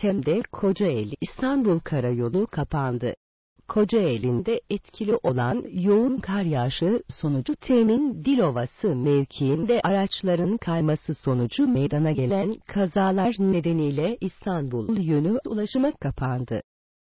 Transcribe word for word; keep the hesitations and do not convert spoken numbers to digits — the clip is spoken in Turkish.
T E M'de Kocaeli İstanbul Karayolu kapandı. Kocaeli'nde etkili olan yoğun kar yağışı sonucu T E M'in Dilovası mevkiinde araçların kayması sonucu meydana gelen kazalar nedeniyle İstanbul yönü ulaşıma kapandı.